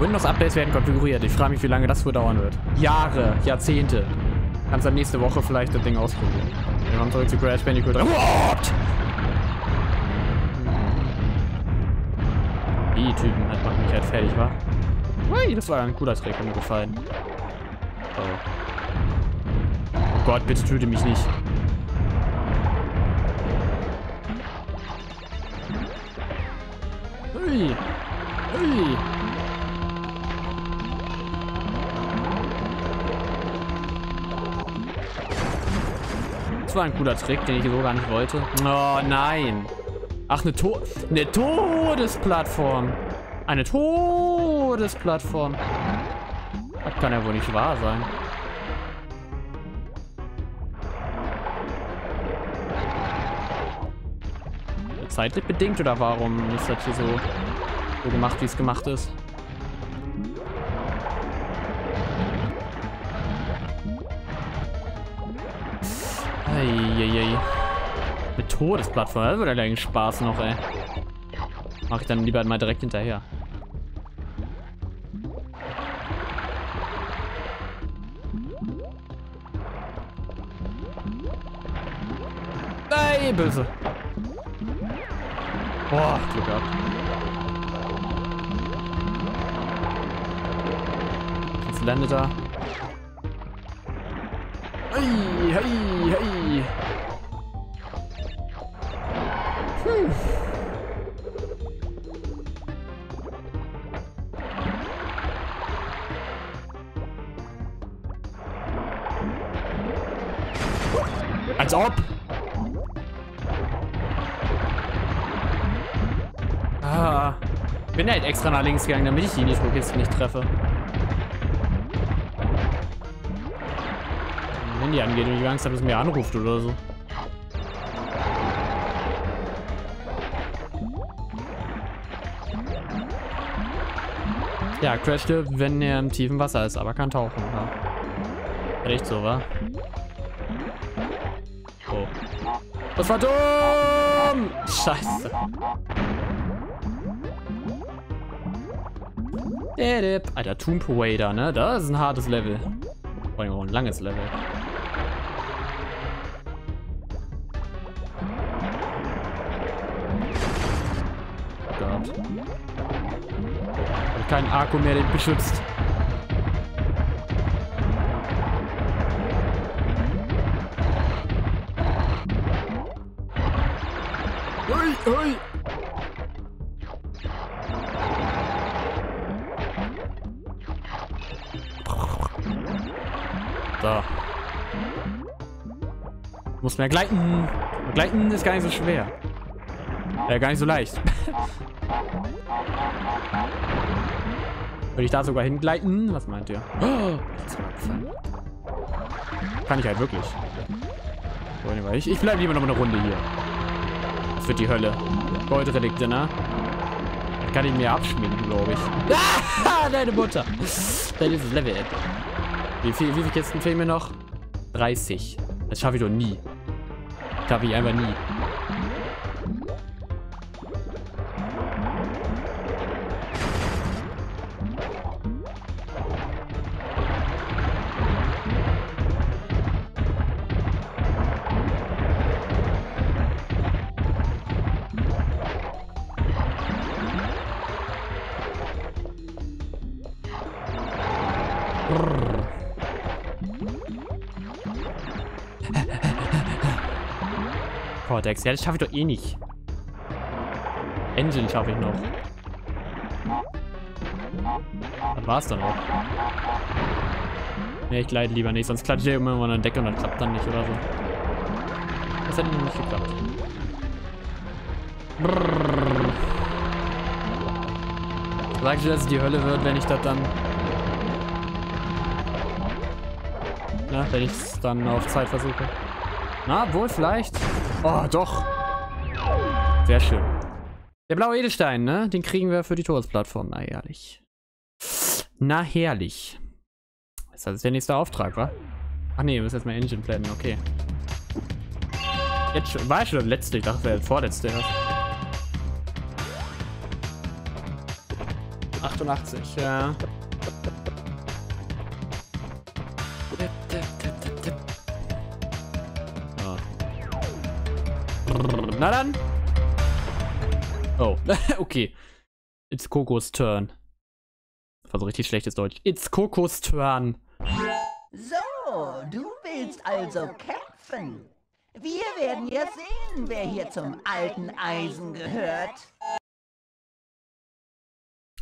Windows-Updates werden konfiguriert. Ich frage mich, wie lange das wohl dauern wird. Jahre, Jahrzehnte. Kannst dann nächste Woche vielleicht das Ding ausprobieren. Wir kommen zurück zu Crash Bandicoot 3. What? Die Typen, das macht mich halt fertig, wa? Ui, das war ein cooler Trick, hat mir gefallen. Oh. Oh Gott, bitte töte mich nicht. Ui. Ui. Das war ein cooler Trick, den ich so gar nicht wollte. Oh nein. Ach, eine Todesplattform. Eine Todesplattform. Das kann ja wohl nicht wahr sein. Zeitlich bedingt oder warum ist das hier so gemacht, wie es gemacht ist? Eieiei. Eine Todesplattform, das wird ja gleich Spaß noch, ey. Mach ich dann lieber mal direkt hinterher. Ey, böse. Boah, Glück gehabt. Jetzt landet er. Hey, hey, hey. Hm. Als ob! Ah. Ich bin halt extra nach links gegangen, damit ich die Nitro-Kiste nicht treffe. Wenn die angeht und ich Angst habe, dass mir anruft oder so. Ja, Crash stirbt, wenn er im tiefen Wasser ist, aber kann tauchen. Ja. Echt so, wa? Oh. Das war dumm! Scheiße. Alter, Tomb Raider, ne? Das ist ein hartes Level. Vor allem auch ein langes Level. Oh Gott. Ich hab keinen Akku mehr, den beschützt. Ui, ui. So. Muss mehr gleiten. Gleiten ist gar nicht so schwer. Gar nicht so leicht. Würde ich da sogar hingleiten? Was meint ihr? Oh, kann ich halt wirklich. So, ich bleibe lieber noch eine Runde hier. Das wird die Hölle. Goldrelikte, ne? Das kann ich mir abschminken, glaube ich. Ah, deine Mutter. Dann ist das Level End. Wie viele Kisten fehlen mir noch? 30. Das schaffe ich doch nie. Das schaffe ich einfach nie. Cortex, ja, das schaffe ich doch eh nicht. N. Gin schaffe ich noch. Dann war's dann auch. Ne, ich gleite lieber nicht, sonst klatsche ich immer an der Decke und dann klappt dann nicht oder so. Das hätte nicht geklappt. Brrr. Sag ich dir, dass es die Hölle wird, wenn ich das dann. Na, wenn ich es dann auf Zeit versuche. Na, wohl vielleicht. Oh, doch. Sehr schön. Der blaue Edelstein, ne? Den kriegen wir für die Todesplattform. Na, herrlich. Na, herrlich. Das ist der nächste Auftrag, wa? Ach nee, wir müssen erstmal Engine planen, okay. Jetzt schon, war ich schon das letzte? Ich dachte, das wäre das vorletzte. 88, ja. Ah. Na dann. Oh, okay. It's Kokos Turn. Das war so richtig schlechtes Deutsch. It's Kokos Turn. So, du willst also kämpfen. Wir werden jetzt sehen, wer hier zum alten Eisen gehört.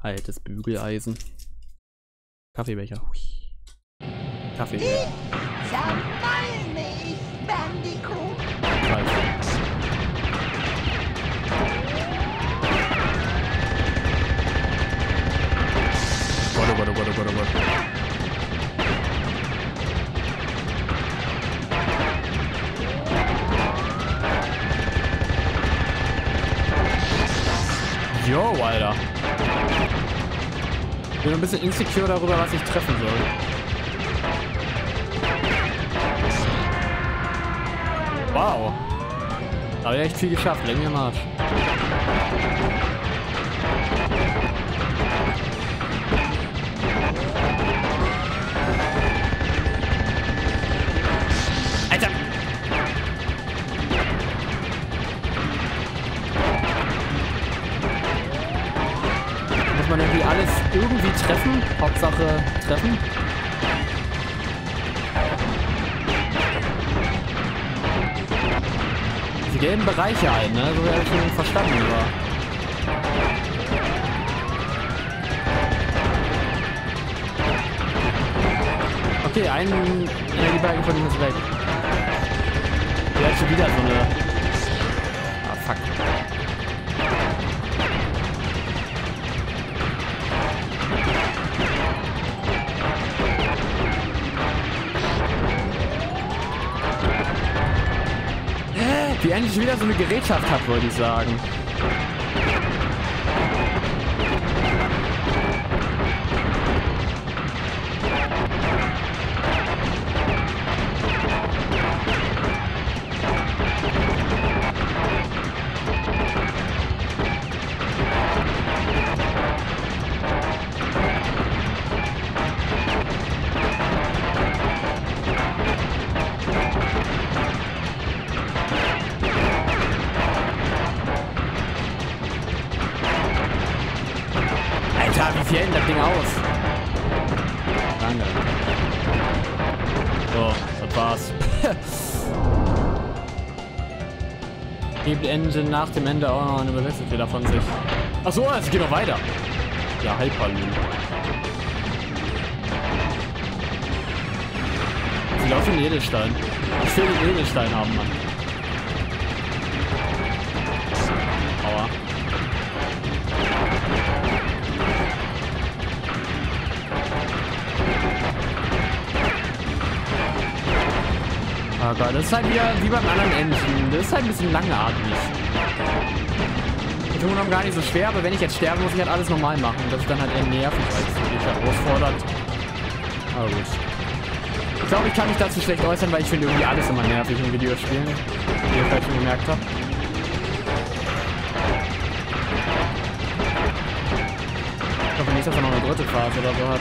Altes Bügeleisen. Kaffeebecher. Hui. Kaffee. Zermalme ich, Bandicoot. Warte, warte, warte, warte, warte. Yo, Alter. Ich bin ein bisschen insecure darüber, was ich treffen soll. Wow. Da habe ich echt viel geschafft. Leck mir am Arsch. Alter. Man irgendwie alles irgendwie treffen. Hauptsache treffen. Diese gelben Bereiche ein, ne? So habe ich schon verstanden, oder? Okay, einen Energiebalken von ihm ist weg. Der hat schon wieder so eine... Ah, fuck. Die endlich wieder so eine Gerätschaft hat, wollte ich sagen. Wie viel hält das Ding aus? Danke. So, das war's. Gibt Ende nach dem Ende auch noch eine Bewässerung wieder von sich. Achso, es geht noch weiter. Ja, Halbpalin. Sie laufen in Edelstein. Ich will den Edelstein haben, Mann. Aua. Aber das ist halt wieder wie beim anderen Enden. Das ist halt ein bisschen langatmig. Ich tue noch gar nicht so schwer, aber wenn ich jetzt sterbe, muss ich halt alles normal machen. Das ist dann halt eher nervig, als wirklich herausfordernd. Aber gut. Ich glaube, ich kann mich dazu schlecht äußern, weil ich finde irgendwie alles immer nervig in Videospielen. Wie ihr vielleicht schon gemerkt habt. Ich glaube, nächstes Mal noch eine dritte Phase oder so hat.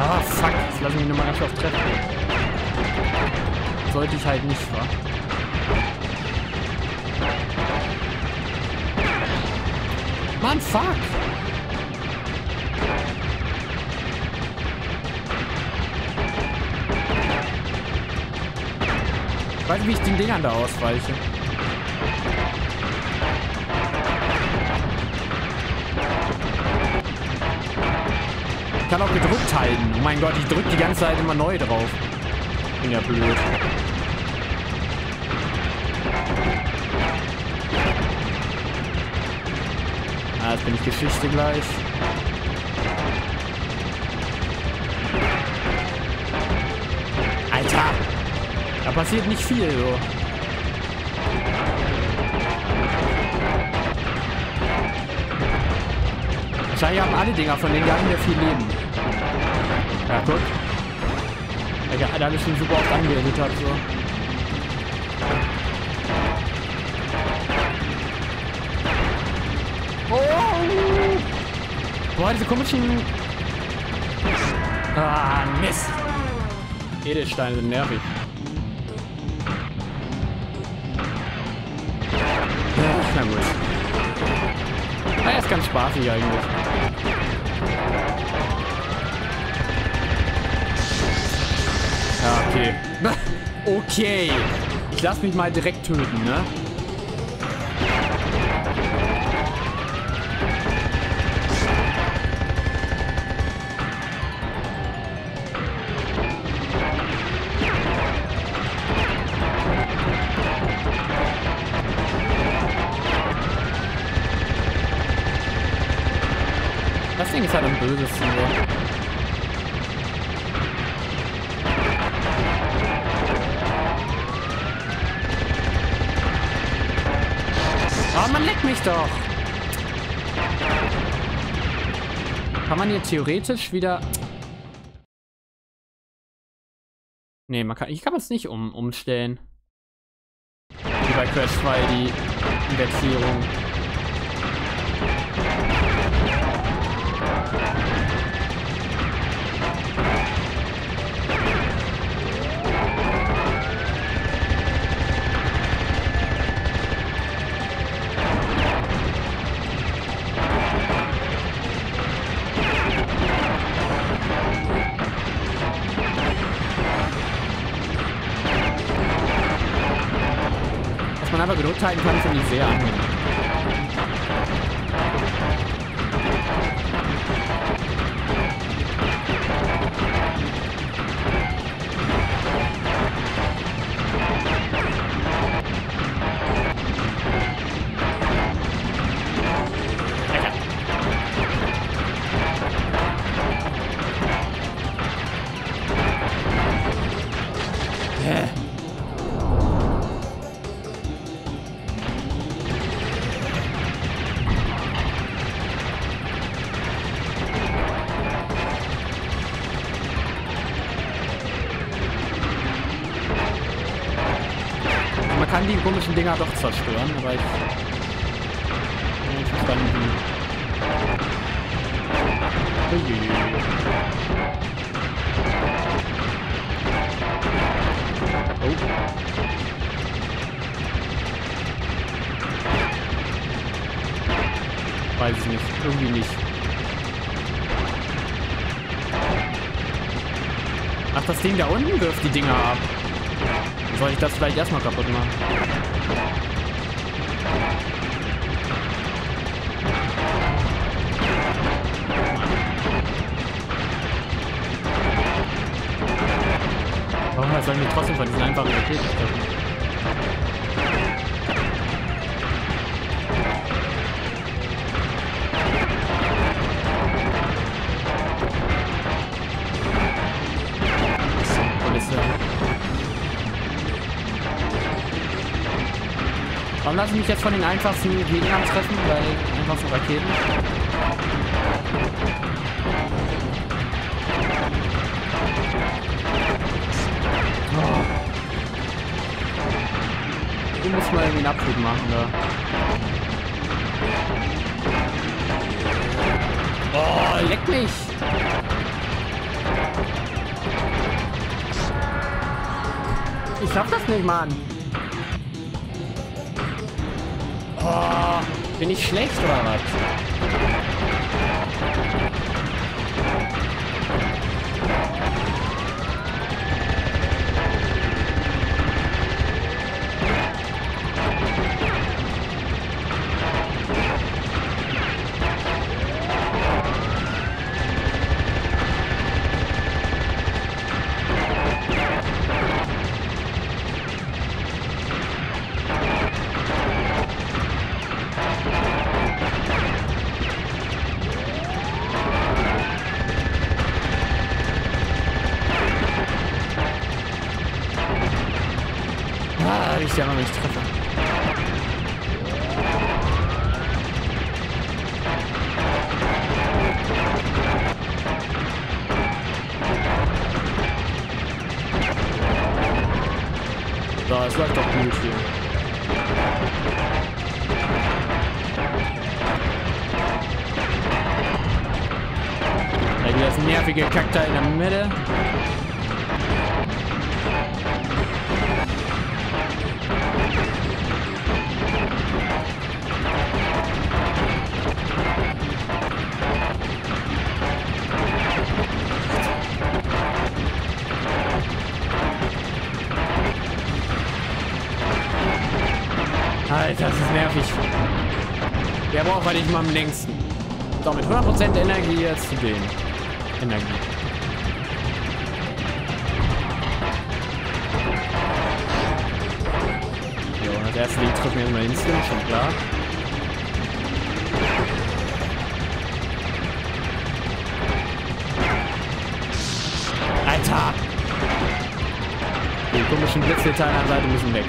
Ah, fuck. Jetzt lassen wir ihn nochmal ganz oft treffen. Sollte ich halt nicht, wa? Mann, fuck! Ich weiß nicht, wie ich den Dingern da ausweiche. Ich kann auch gedrückt halten. Oh mein Gott, ich drücke die ganze Zeit immer neu drauf. Bin ja blöd. Ah, jetzt bin ich Geschichte gleich. Alter! Da passiert nicht viel, so. Wahrscheinlich haben alle Dinger von denen gar nicht mehr viel Leben. Ja, guck. Ja, da habe ich schon super oft angewendet habe, so. Oh! Boah, diese komischen... Ah, Mist. Edelsteine sind nervig. Na gut. Na, ist ganz spaßig eigentlich. Ja, okay. Okay. Ich lass mich mal direkt töten, ne? Das Ding ist halt am bösesten. Oh, man leckt mich doch. Kann man hier theoretisch wieder... Nee, man kann... Ich kann es nicht umstellen. Wie bei Crash 2 die Indexierung. Aber genug halten kann, finde ich sehr angenehm. Kann die komischen Dinger doch zerstören, aber ich... Oh. Weiß ich nicht. Irgendwie nicht. Ach, das Ding da unten wirft die Dinger ab. Soll ich das vielleicht erstmal kaputt machen? Warum sollen wir trotzdem von diesen einfachen Raketen treffen? Warum lasse ich mich jetzt von den einfachsten Gegnern treffen, weil einfach so Raketen. Oh. Du musst mal irgendwie einen Abflug machen da. Oh, leck mich! Ich schaff das nicht, Mann! Oh, bin ich schlecht oder was? Ich ja noch nicht treffe. Da, es läuft doch gut hier. nervige Kaktus in der Mitte. Alter, das ist nervig. Der braucht man nicht mal am längsten. So, mit 100% Energie jetzt zu gehen. Energie. Jo, das erste Lied trifft mir immer den Slim, schon klar. Alter! Die komischen Blitzdetails an der Seite müssen weg.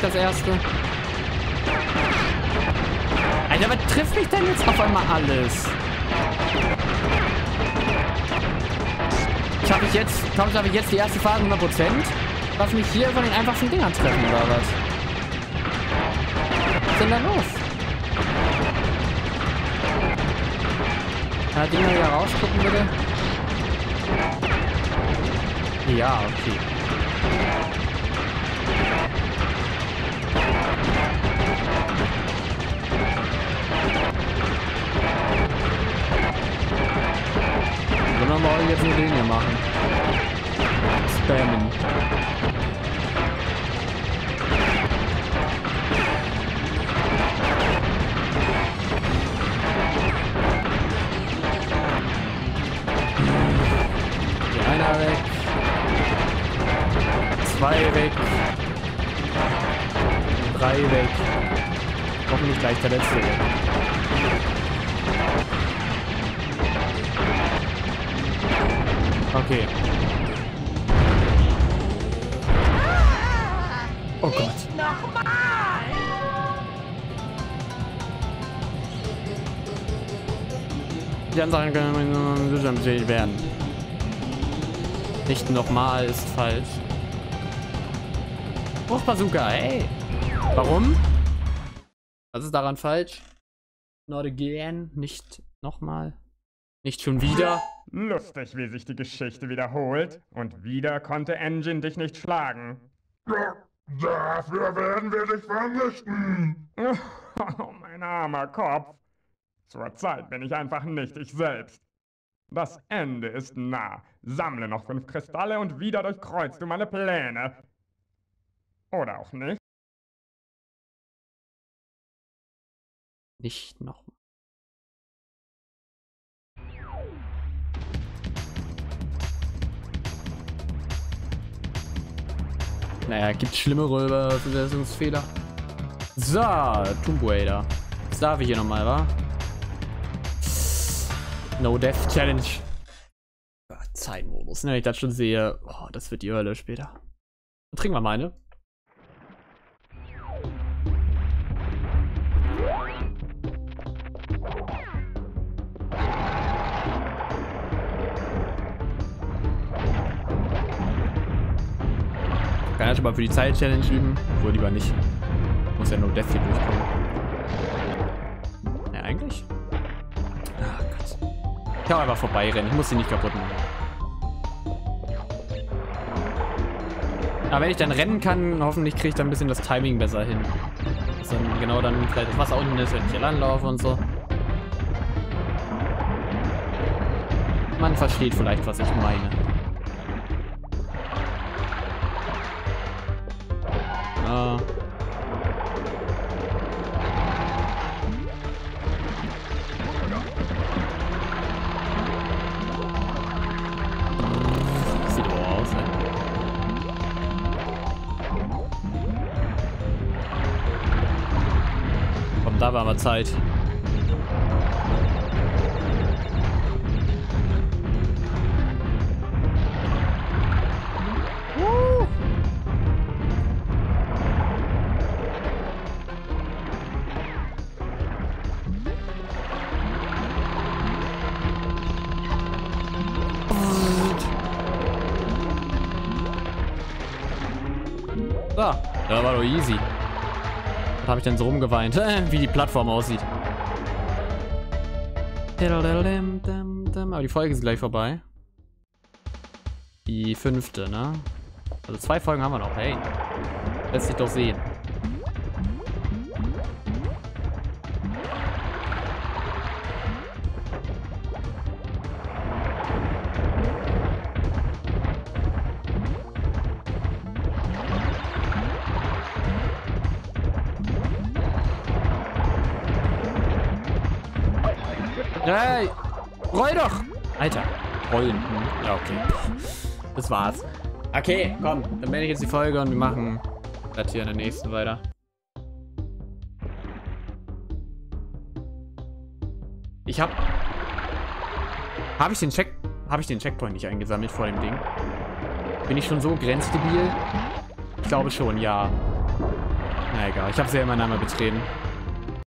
Das erste. Alter, was trifft mich denn jetzt auf einmal alles? Schaffe ich jetzt, komm, schaffe ich jetzt die erste Phase 100%? Lass mich hier von den einfachsten Dingern treffen, oder was? Was ist denn da los? Kann die Dinger wieder rausgucken, bitte? Ja, okay. Dann wollen wir jetzt nur den hier machen. Spammen. Einer weg. Zwei weg. Drei weg. Hoffentlich gleich der letzte. Okay. Oh Gott. Nicht nochmal! Die anderen können zusammengestellt werden. Nicht nochmal ist falsch. Hochbazooka, ey! Warum? Was ist daran falsch? Not again, nicht nochmal. Nicht schon wieder? Lustig, wie sich die Geschichte wiederholt. Und wieder konnte N. Gin dich nicht schlagen. Dafür werden wir dich vernichten. Oh, mein armer Kopf. Zurzeit bin ich einfach nicht ich selbst. Das Ende ist nah. Sammle noch 5 Kristalle und wieder durchkreuzt du meine Pläne. Oder auch nicht. Nicht nochmal. Naja, gibt schlimmere Übersetzungsfehler. So, Tomb Raider. Das darf ich hier nochmal, wa? No Death Challenge. Zeitmodus, ne? Ich das schon sehe. Oh, das wird die Hölle später. Dann trinken wir mal eine. Kann ja schon mal für die Zeit-Challenge üben. Wohl lieber nicht. Muss ja nur Death hier durchkommen. Ja, eigentlich. Ah, Gott. Ich kann einfach vorbeirennen. Ich muss sie nicht kaputt machen. Aber wenn ich dann rennen kann, hoffentlich kriege ich dann ein bisschen das Timing besser hin. Dass dann genau dann vielleicht das Wasser unten ist, wenn ich hier langlaufe und so. Man versteht vielleicht, was ich meine. Sieht aber aus, ey. Komm, da war mal Zeit. Ja, war doch easy. Was habe ich denn so rumgeweint? Wie die Plattform aussieht. Aber die Folge ist gleich vorbei. Die fünfte, ne? Also 2 Folgen haben wir noch. Hey. Lässt sich doch sehen. Hey! Roll doch! Alter, rollen. Ja, okay. Das war's. Okay, komm. Dann beende ich jetzt die Folge und wir machen das hier in der nächsten weiter. Ich hab... Hab ich den Checkpoint nicht eingesammelt vor dem Ding? Bin ich schon so grenzdebil? Ich glaube schon, ja. Na egal, ich hab's ja immer einmal betreten.